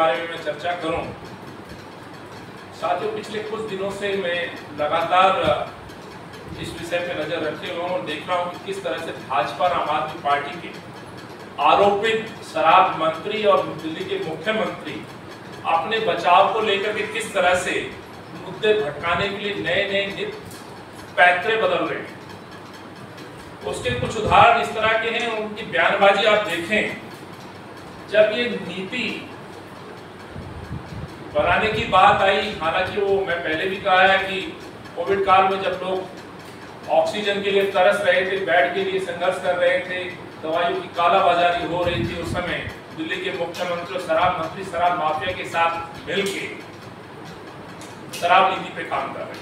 बारे में मैं चर्चा करूं। साथियों, पिछले कुछ दिनों से मैं लगातार इस विषय पर नजर रखे हुआ हूं और देख रहा हूं कि किस तरह से भाजपा और आम आदमी पार्टी के आरोपित शराब मंत्री और दिल्ली के मुख्यमंत्री अपने बचाव को लेकर के किस तरह से मुद्दे भटकाने के लिए नए नए नित्य पैतरे बदल रहे हैं। उसके कुछ उदाहरण इस तरह के हैं, उनकी बयानबाजी आप देखें। जब ये नीति बनाने की बात आई, हालांकि वो मैं पहले भी कहा है कि कोविड काल में जब लोग ऑक्सीजन के लिए तरस रहे थे, बेड के लिए संघर्ष कर रहे थे, दवाइयों की कालाबाजारी हो रही थी, उस समय दिल्ली के मुख्यमंत्री और शराब मंत्री शराब माफिया के साथ मिलकर शराब नीति पे काम कर रहे थे।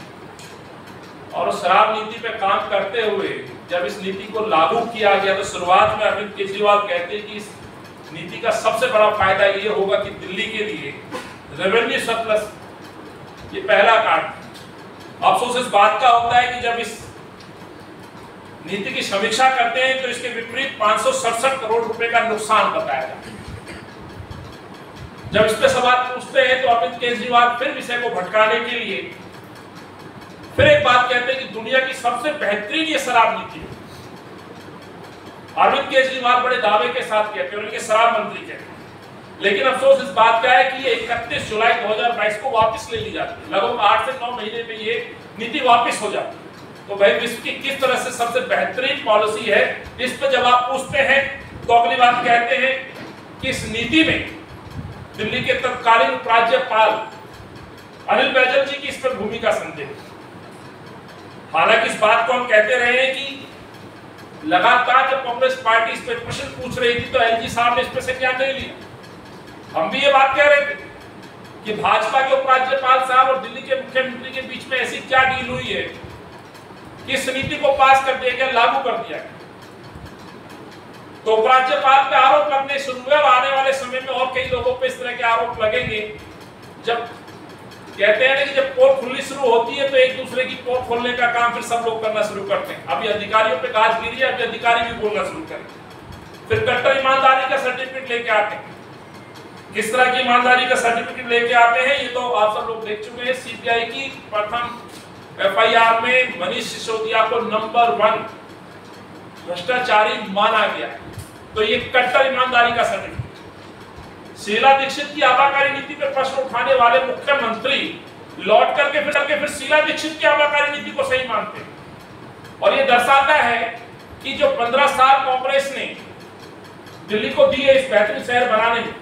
और शराब नीति पे काम करते हुए जब इस नीति को लागू किया गया तो शुरुआत में अरविंद केजरीवाल कहते हैं कि इस नीति का सबसे बड़ा फायदा ये होगा कि दिल्ली के लिए रेवेन्यू सरप्लस, ये पहला कार्ड। अफसोस इस बात का होता है कि जब इस नीति की समीक्षा करते हैं तो इसके विपरीत 567 करोड़ रुपए का नुकसान बताया जाता है। जब इस पर सवाल पूछते हैं तो अरविंद केजरीवाल फिर विषय को भटकाने के लिए फिर एक बात कहते हैं कि दुनिया की सबसे बेहतरीन ये शराब नीति है। अरविंद केजरीवाल बड़े दावे के साथ कहते हैं, उनके शराब मंत्री कहते हैं, लेकिन अफसोस इस बात का है कि ये 31 जुलाई 2022 को वापस ले ली जाती है। लगभग 8 से 9 महीने में ये नीति वापस हो जाती है। तो भाई विश्व की किस तरह से सबसे बेहतरीन पॉलिसी है, इस पर जब आप पूछते हैं तो अगली बात कहते हैं कि इस नीति में दिल्ली के तत्कालीन राज्यपाल अनिल बैजल जी की इस पर भूमिका संदेह। हालांकि इस बात को हम कहते रहे हैं कि लगातार जब कांग्रेस पार्टी इस पर प्रश्न पूछ रही थी तो एलजी साहब ने इस पर से क्या नहीं लिया। हम भी ये बात कह रहे थे कि भाजपा के उपराज्यपाल साहब और दिल्ली के मुख्यमंत्री के बीच में ऐसी क्या डील हुई है कि इस नीति को पास कर दिया गया, लागू कर दिया गया। तो उपराज्यपाल पे आरोप लगने शुरू हुए और आने वाले समय में और कई लोगों पर इस तरह के आरोप लगेंगे। जब कहते हैं कि जब पोल खुलनी शुरू होती है तो एक दूसरे की पोल खोलने का काम फिर सब लोग करना शुरू करते हैं। अभी अधिकारियों पे गाज गिरी है, अभी अधिकारी भी बोलना शुरू करेंगे। फिर कट्टर ईमानदारी का सर्टिफिकेट लेके आते हैं। किस तरह की ईमानदारी का सर्टिफिकेट लेके आते हैं ये तो आप सब लोग देख चुके हैं। सीबीआई की प्रथम एफआईआर में मनीष सिसोदिया को नंबर 1 भ्रष्टाचारी माना गया, तो ये कट्टर ईमानदारी का सर्टिफिकेट। शीला दीक्षित की आवाकारी नीति पर प्रश्न उठाने वाले मुख्यमंत्री लौट करके फिर शीला दीक्षित की आवाकारी नीति को सही मानते हैं। और ये दर्शाता है कि जो 15 साल कांग्रेस ने दिल्ली को दिए इस बेहतरीन शहर बनाने में,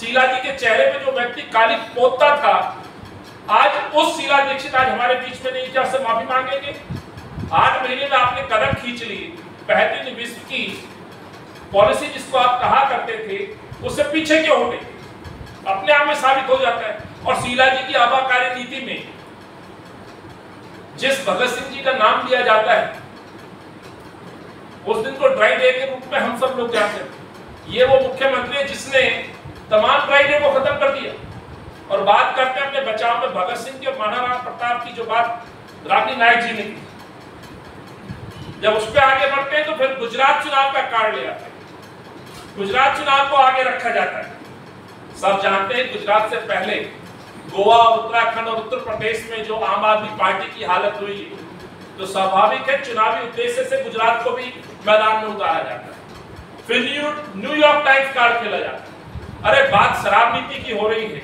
शीला जी के चेहरे पे जो व्यक्ति काली पोतता था, आज उस शीला दीक्षित आज हमारे बीच में नहीं। क्या उससे माफी मांगेंगे? 8 महीने में आपने कदम खींच लिए, बेहतरीन विश्व की पॉलिसी जिसको आप कहा करते थे उससे पीछे क्यों हो गए, अपने आप में साबित हो जाता है। और शीला जी की आवाकारी नीति में जिस भगत सिंह जी का नाम लिया जाता है, उस दिन को ड्राई डे के रूप में हम सब लोग जानते हैं। ये वो मुख्यमंत्री है जिसने तमाम ड्राई डे को खत्म कर दिया। और बात करते हैं अपने बचाव में भगत सिंह के महाराणा प्रताप की, जो बात रानी नायक जी ने की। जब उस पर आगे बढ़ते हैं तो फिर गुजरात चुनाव का कार्ड ले आता है। गुजरात चुनाव को आगे रखा जाता है। सब जानते हैं गुजरात से पहले गोवा, उत्तराखंड और उत्तर प्रदेश में जो आम आदमी पार्टी की हालत हुई है, तो स्वाभाविक है चुनावी उद्देश्य से गुजरात को भी मैदान में उतारा जाता है। फिर न्यूयॉर्क टाइम्स कार्ड खेला जाता है। अरे बात शराब नीति की हो रही है,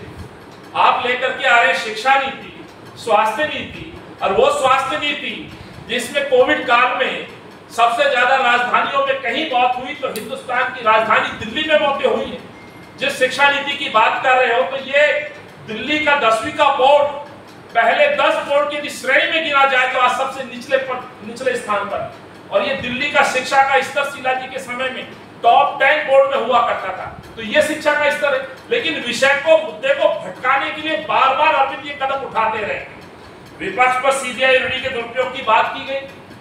आप लेकर के आ रहे शिक्षा नीति, स्वास्थ्य नीति, और वो स्वास्थ्य नीति जिसमें कोविड काल में सबसे ज्यादा राजधानियों में कहीं मौत हुई तो हिंदुस्तान की राजधानी दिल्ली में मौतें हुई है। जिस शिक्षा नीति की बात कर रहे हो तो ये दिल्ली का 10वीं का बोर्ड पहले 10 बोर्ड की श्रेणी में गिना जाए तो आज सबसे निचले स्थान पर। और ये दिल्ली का शिक्षा का स्तर शीला जी के समय में टॉप 10 बोर्ड में हुआ करता था। तो ये शिक्षा का स्तर है, लेकिन विषय को, मुद्दे को भटकाने के लिए बार बार अरविंद ये कदम उठाते रहे। विपक्ष पर सीबीआई ईडी के दुरुपयोग की बात की गई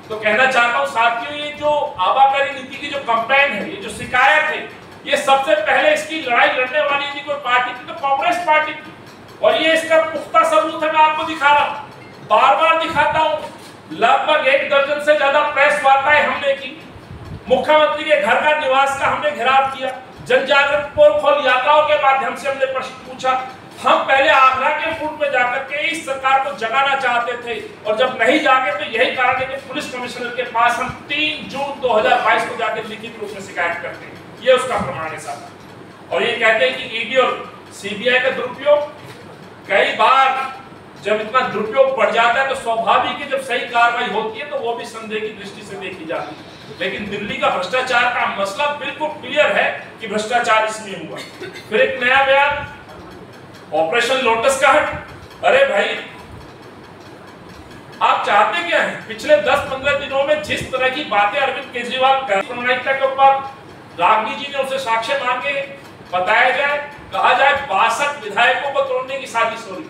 तो कहना चाहता हूं साथियों, ये जो आवाकारी नीति की जो कंप्लेन है, ये जो शिकायत है, ये सबसे पहले इसकी लड़ाई लड़ने वाली यदि कोई पार्टी थी तो कांग्रेस पार्टी थी। और ये इसका पुख्ता सबूत है, मैं आपको दिखा रहा हूं, बार बार दिखाता हूं। लगभग 1 दर्जन से ज्यादा प्रेस वार्ताएं हमने की, मुख्यमंत्री के घर का, निवास का हमने घेराव किया। जन जागृत यात्राओं के माध्यम से हमने प्रश्न पूछा। हम पहले आगरा के फूट में जाकर के इस सरकार को जगाना चाहते थे और जब नहीं जागे तो यही कारण है कि पुलिस कमिश्नर के पास हम 3 जून 2022 को जाकर लिखित रूप में शिकायत करते हैं, ये उसका प्रमाण है साहब। और ये कहते हैं कि ईडी और सीबीआई का दुरुपयोग, कई बार जब इतना दुरुपयोग बढ़ जाता है तो स्वाभाविक है जब सही कार्रवाई होती है तो वो भी संदेह की दृष्टि से देखी जाती है, लेकिन दिल्ली का भ्रष्टाचार का मसला बिल्कुल क्लियर है कि भ्रष्टाचार इसमें हुआ। फिर एक नया बयान ऑपरेशन लोटस का है। अरे भाई आप चाहते क्या है? पिछले 10-15 दिनों में जिस तरह की बातें अरविंद केजरीवाल कर के ऊपर रागनी जी ने उसे साक्ष्य मान के बताया जाए, कहा जाए 62 विधायकों को तोड़ने की साजिश हो रही।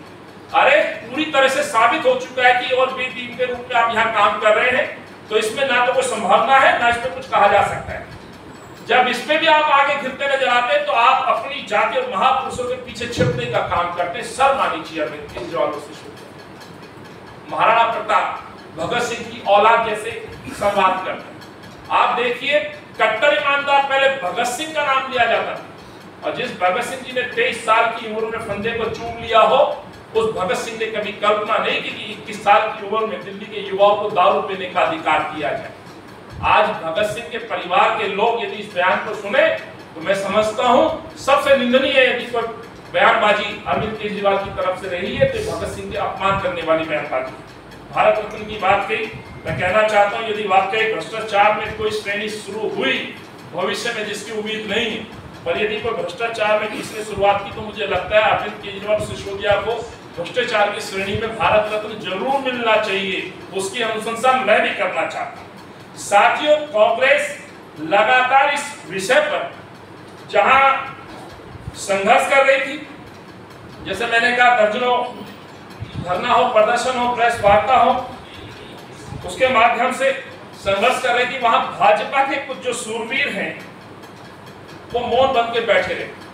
अरे पूरी तरह से साबित हो चुका है कि और बी टीम के रूप में आप यहाँ काम कर रहे हैं, तो इसमें ना तो कोई संभावना है ना इसमें कुछ कहा जा सकता है। जब इसमें भी आप आगे घिरते नजर आते हैं तो आप अपनी जाति और महापुरुषों के पीछे छिपने का काम करते हैं। सर मानी चाहिए अरविंद केजरीवाल से शुरू महाराणा प्रताप भगत सिंह की औलाद जैसे संवाद करते हैं। आप देखिए कट्टर ईमानदार पहले भगत सिंह का नाम लिया जाता था और जिस भगत सिंह जी ने 23 साल की उम्र में फंदे को चूम लिया हो उस भगत सिंह ने कभी कल्पना नहीं की कि 21 साल की उम्र में दिल्ली के युवाओं को दारू पीने का अधिकार दिया जाए। आज भगत सिंह के परिवार के लोग यदि इस बयान को सुने तो मैं समझता हूं सबसे निंदनीय है। यदि कोई बयानबाजी अरविंद केजरीवाल की तरफ से रही है तो भगत सिंह के अपमान करने वाली बयानबाजी। भारत रत्न की बात कही, मैं कहना चाहता हूं यदि वाकई भ्रष्टाचार में कोई श्रेणी शुरू हुई भविष्य में जिसकी उम्मीद नहीं है, पर यदि कोई भ्रष्टाचार में किसने शुरुआत की तो मुझे लगता है अरविंद केजरीवाल सिसोदिया को भ्रष्टाचार की श्रेणी में भारत रत्न जरूर मिलना चाहिए। उसकी अनुशंसा मैं भी करना चाहता हूँ। साथियों, कांग्रेस लगातार इस विषय पर जहां संघर्ष कर रही थी, जैसे मैंने कहा दर्जनों धरना हो, प्रदर्शन हो, प्रेस वार्ता हो, उसके माध्यम से संघर्ष कर रही थी, वहां भाजपा के कुछ जो सूरवीर हैं वो मौन बन के बैठे रहे।